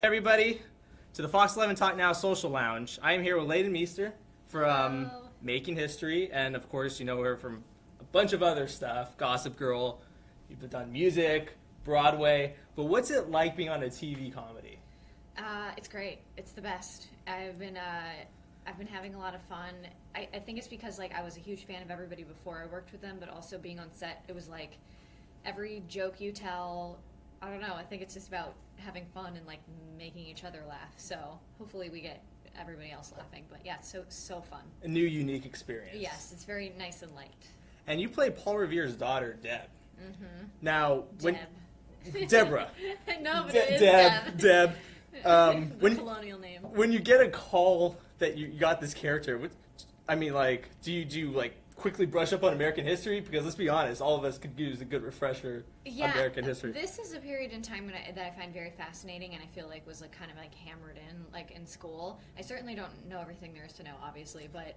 Everybody, to the Fox 11 Talk Now Social Lounge. I am here with Leighton Meester from Making History, and of course you know her from a bunch of other stuff, Gossip Girl, you've done music, Broadway, but what's it like being on a TV comedy? It's great. It's the best. I've been having a lot of fun. I think it's because like I was a huge fan of everybody before I worked with them, but also being on set, it was like every joke you tell, I don't know, I think it's just about having fun and like making each other laugh, so hopefully we get everybody else laughing, but yeah, it's so fun. A new unique experience. Yes, it's very nice and light. And you play Paul Revere's daughter, Deb. Mm-hmm. Now, Deborah. No, but it is Deb. The colonial name. When you get a call that you got this character, do you quickly brush up on American history? Because let's be honest, all of us could use a good refresher on American history. This is a period in time that I find very fascinating, and I feel like was like kind of like hammered in like in school. I certainly don't know everything there is to know, obviously, but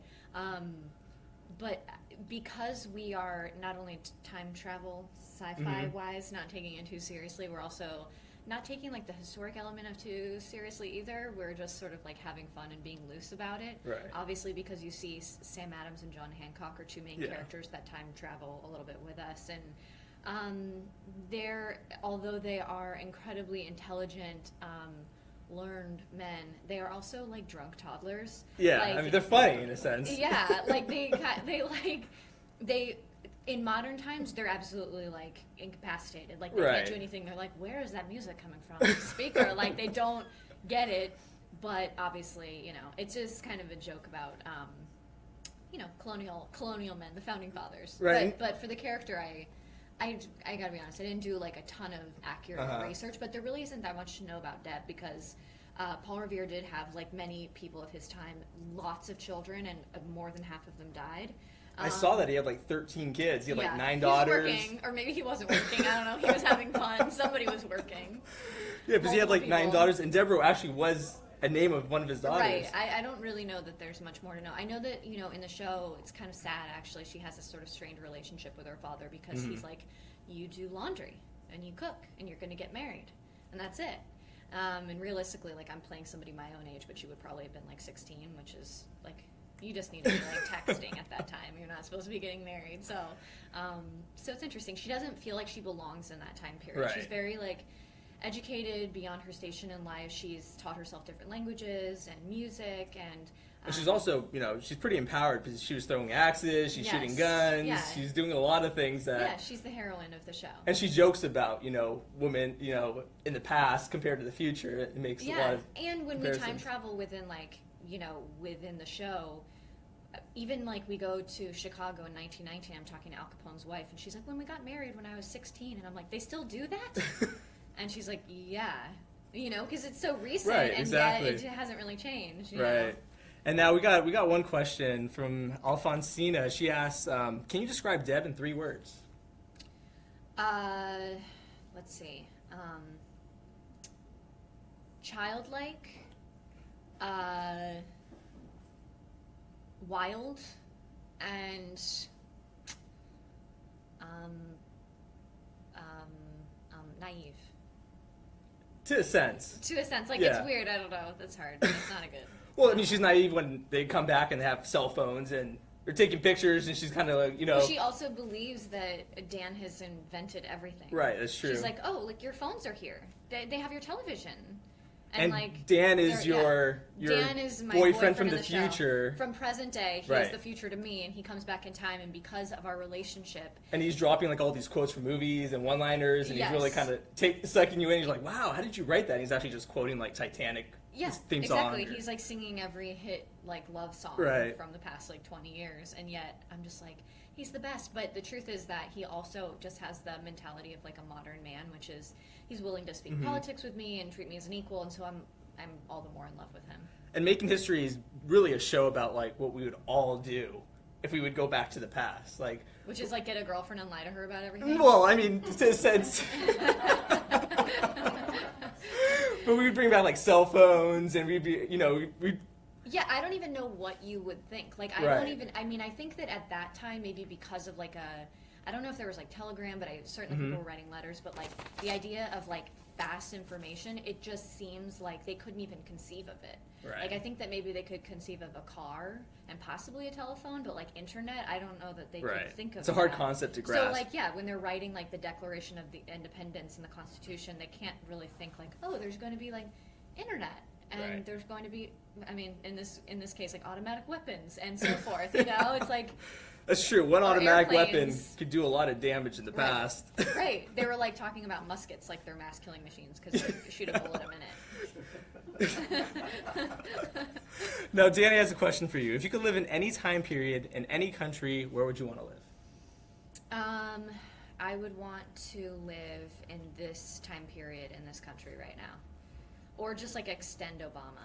because we are not only time travel sci-fi wise not taking it too seriously, we're also not taking like the historic element of too seriously either. We're just sort of like having fun and being loose about it. Right. Obviously, because you see Sam Adams and John Hancock are two main characters that time travel a little bit with us, and although they are incredibly intelligent, learned men, they are also like drunk toddlers. Yeah, like, I mean they're funny in a sense. Yeah, like they. In modern times, they're absolutely, like, incapacitated. Like, they can't do anything. They're like, where is that music coming from? The speaker. Like, they don't get it. But, obviously, you know, it's just kind of a joke about, you know, colonial men, the founding fathers. Right. But for the character, I gotta be honest, I didn't do, like, a ton of accurate research. But there really isn't that much to know about Deb because Paul Revere did have, like, many people of his time, lots of children, and more than half of them died. I saw that he had like 13 kids. He had like 9 daughters. He was working, or maybe he wasn't working. I don't know. He was having fun. Somebody was working. Yeah, because he had like 9 daughters, and Deborah actually was a name of one of his daughters. Right. I don't really know that there's much more to know. I know that, you know, in the show, it's kind of sad actually. She has a sort of strained relationship with her father because he's like, you do laundry and you cook and you're going to get married, and that's it. And realistically, like I'm playing somebody my own age, but she would probably have been like 16, which is like. You just need to be like texting at that time. You're not supposed to be getting married. So, so it's interesting. She doesn't feel like she belongs in that time period. Right. She's very like educated beyond her station in life. She's taught herself different languages and music, and she's also, you know, she's pretty empowered because she was throwing axes, she's shooting guns, she's doing a lot of things that. Yeah, she's the heroine of the show. And she jokes about, you know, women, you know, in the past compared to the future. It makes a lot of and when we time travel within like. You know, within the show, even like we go to Chicago in 1919, I'm talking to Al Capone's wife, and she's like, when we got married when I was 16, and I'm like, they still do that? And she's like, yeah, you know, because it's so recent, and yet it hasn't really changed. You know? And now we got one question from Alfonsina. She asks, can you describe Deb in 3 words? Let's see. Childlike. Wild and naive. To a sense. To a sense. Like, it's weird. I don't know. That's hard. It's not a good... Well, I mean, she's naive when they come back and they have cell phones and they're taking pictures, and she's kind of like, you know... Well, she also believes that Dan has invented everything. Right, that's true. She's like, oh, like, your phones are here. They have your television. And like Dan is your boyfriend from the future. From present day, he is the future to me, and he comes back in time, and because of our relationship. And he's dropping like all these quotes from movies and one-liners, and he's really kind of sucking you in. He's like, wow, how did you write that? And he's actually just quoting like Titanic theme song. Exactly. He's like singing every hit like love song from the past like 20 years, and yet I'm just like, he's the best. But the truth is that he also just has the mentality of like a modern man, which is he's willing to speak politics with me and treat me as an equal, and so I'm all the more in love with him. And Making History is really a show about like what we would all do if we would go back to the past, like which is like get a girlfriend and lie to her about everything. Well, I mean, since but we would bring back like cell phones, and we'd be, you know, we'd. Yeah, I don't even know what you would think. Like, I don't even, I mean, I think that at that time, maybe because of like I don't know if there was like Telegram, but certainly people were writing letters, but like the idea of like fast information, it just seems like they couldn't even conceive of it. Right. Like, I think that maybe they could conceive of a car and possibly a telephone, but, like, internet, I don't know that they could think of It's a hard concept to grasp. So, like, yeah, when they're writing, like, the Declaration of the Independence and the Constitution, they can't really think, like, oh, there's going to be, like, internet. And there's going to be, I mean, in this case, like, automatic weapons and so forth, you know? It's like... That's true. One automatic weapon could do a lot of damage in the past. Right. They were, like, talking about muskets like they're mass killing machines because they shoot a bullet a minute. Now, Danny has a question for you. If you could live in any time period in any country, where would you want to live? I would want to live in this time period in this country right now. Or just, like, extend Obama.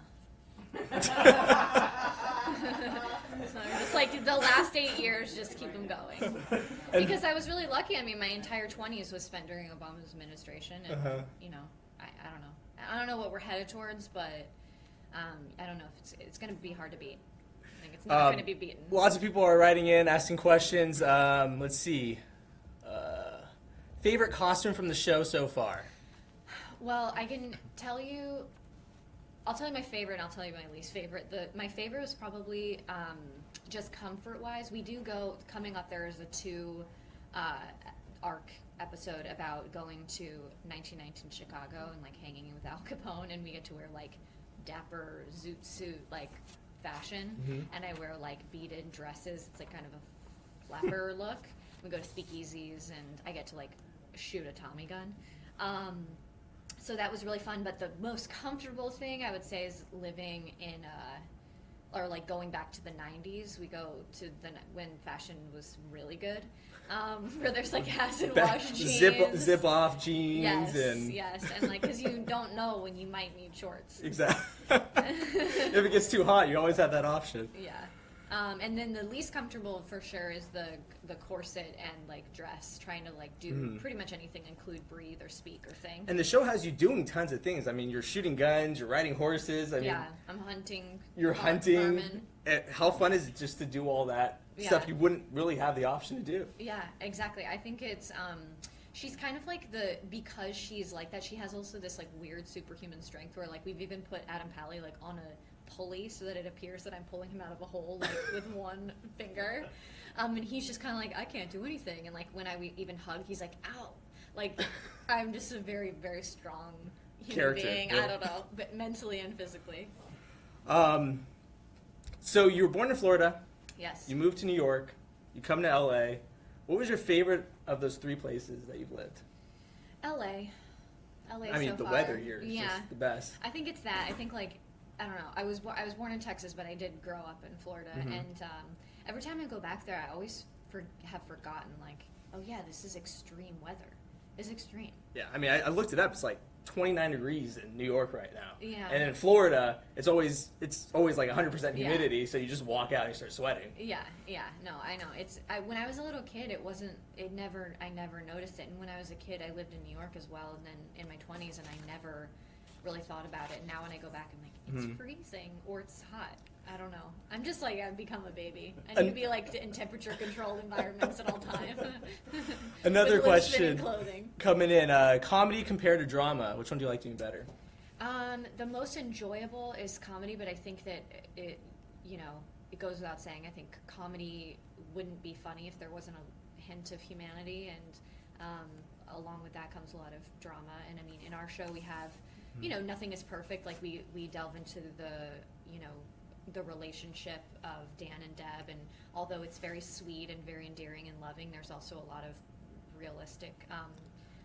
So just like the last 8 years, just keep them going. Because I was really lucky. I mean, my entire 20s was spent during Obama's administration, and you know, I don't know. I don't know what we're headed towards, but I don't know if it's going to be hard to beat. I think it's not going to be beaten. Lots of people are writing in, asking questions. Let's see. Favorite costume from the show so far? Well, I can tell you. I'll tell you my favorite, and I'll tell you my least favorite. My favorite was probably just comfort-wise. We do go, coming up there is a two-arc episode about going to 1919 Chicago and, like, hanging with Al Capone, and we get to wear, like, dapper zoot suit, like, fashion. And I wear, like, beaded dresses. It's, like, kind of a flapper look. We go to speakeasies, and I get to, like, shoot a Tommy gun. So that was really fun, but the most comfortable thing I would say is living in, or like going back to the 90s. We go to when fashion was really good, where there's like acid wash jeans. Zip off jeans. Yes, and like, because you don't know when you might need shorts. Exactly. If it gets too hot, you always have that option. Yeah. And then the least comfortable for sure is the corset and like dress, trying to like do pretty much anything, include breathe or speak or think. And the show has you doing tons of things. I mean, you're shooting guns, you're riding horses. I mean, I'm hunting. You're hunting. How fun is it just to do all that stuff you wouldn't really have the option to do? Yeah, exactly. I think it's, she's kind of like because she's like that, she has also this like weird superhuman strength where like we've even put Adam Pally like on a pulley so that it appears that I'm pulling him out of a hole like with one finger, and he's just kind of like, I can't do anything, and like when I even hug, he's like, ow, like I'm just a very, very strong human being. I don't know, but mentally and physically. So you were born in Florida. Yes. You moved to New York. You come to LA. What was your favorite of those three places that you've lived? LA. I mean, so the weather here is just the best. I think it's that. I think like. I don't know. I was born in Texas, but I did grow up in Florida, and every time I go back there, I always have forgotten, like, oh yeah, this is extreme weather. It's extreme. Yeah, I mean, I looked it up. It's like 29 degrees in New York right now. Yeah. And in Florida, it's always like 100% humidity, so you just walk out and you start sweating. Yeah, yeah. No, I know. When I was a little kid, I never noticed it, and when I was a kid, I lived in New York as well, and then in my 20s, and I never really thought about it. Now when I go back, I'm like, it's freezing or it's hot. I don't know. I'm just like, I've become a baby. I need to be like in temperature-controlled environments at all time. Another question coming in: comedy compared to drama, which one do you like doing better? The most enjoyable is comedy, but I think that it goes without saying. I think comedy wouldn't be funny if there wasn't a hint of humanity, and along with that comes a lot of drama. And I mean, in our show, we have. You know, nothing is perfect. Like we delve into the relationship of Dan and Deb, and although it's very sweet and very endearing and loving, there's also a lot of realistic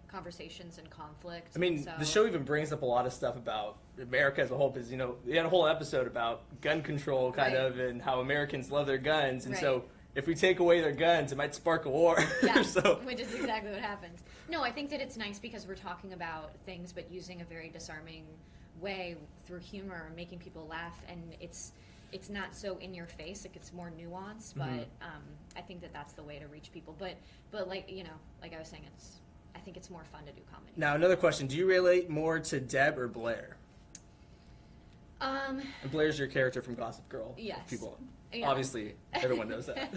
conversations and conflict. I mean, so, the show even brings up a lot of stuff about America as a whole, because, you know, they had a whole episode about gun control kind of and how Americans love their guns, and so if we take away their guns, it might spark a war. Yeah, so. Which is exactly what happens. No, I think that it's nice because we're talking about things, but using a very disarming way through humor, making people laugh, and it's not so in your face. Like, it's more nuanced, but I think that that's the way to reach people. But like, you know, like I was saying, I think it's more fun to do comedy. Now, another question: do you relate more to Deb or Blair? And Blair's your character from Gossip Girl. Yes. People. Yeah. Obviously, everyone knows that.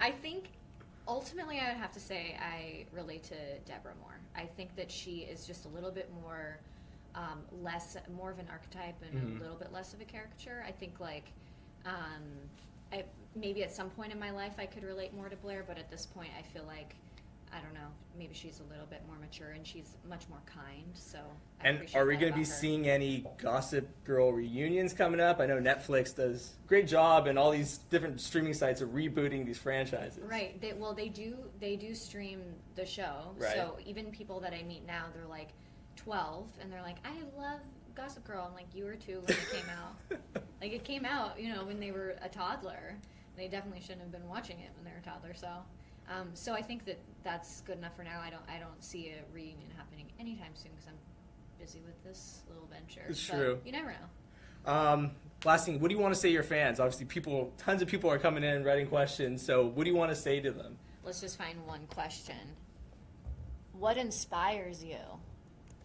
I think Ultimately, I would have to say I relate to Deborah more. I think that she is just a little bit more, more of an archetype and a little bit less of a caricature. I think, like, maybe at some point in my life I could relate more to Blair, but at this point I feel like, I don't know, maybe she's a little bit more mature and she's much more kind. So, and are we going to be seeing any Gossip Girl reunions coming up? I know Netflix does a great job, and all these different streaming sites are rebooting these franchises. Right. They do stream the show. Right. So even people that I meet now, they're like 12, and they're like, I love Gossip Girl. I'm like, you were too when it came out. Like, it came out, you know, when they were a toddler. They definitely shouldn't have been watching it when they were a toddler. So. So I think that that's good enough for now. I don't see a reunion happening anytime soon because I'm busy with this little venture. It's true. You never know. Last thing, what do you want to say to your fans? Obviously, tons of people are coming in and writing questions. So what do you want to say to them? Let's just find one question. What inspires you?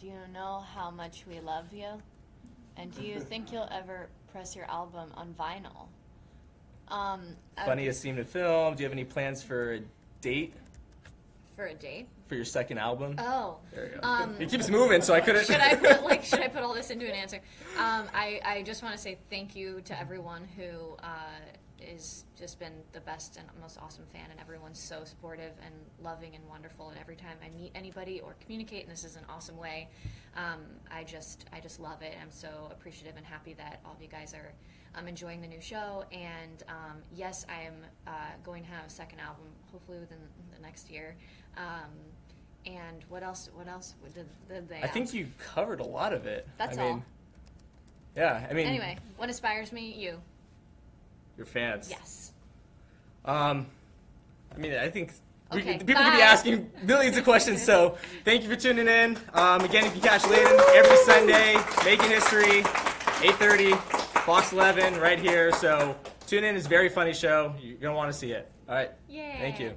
Do you know how much we love you? And do you think you'll ever press your album on vinyl? Funniest scene to film. Do you have any plans for a date? For a date? For your second album? Oh. There you go. It keeps moving, so I couldn't... should I put all this into an answer? I just want to say thank you to everyone who has just been the best and most awesome fan, and everyone's so supportive and loving and wonderful, and every time I meet anybody or communicate, and this is an awesome way, I just love it. I'm so appreciative and happy that all of you guys are... I'm enjoying the new show, and yes, I am going to have a second album, hopefully within the next year. And what else? What else did they? I think you covered a lot of it. That's all. Yeah, I mean. Anyway, what inspires me? You. Your fans. Yes. I mean, I think people could be asking millions of questions. So, thank you for tuning in. Again, if you catch Leighton every Sunday, Making History, 8:30. Fox 11 right here, so tune in. It's a very funny show. You're going to want to see it. All right. Yay. Thank you.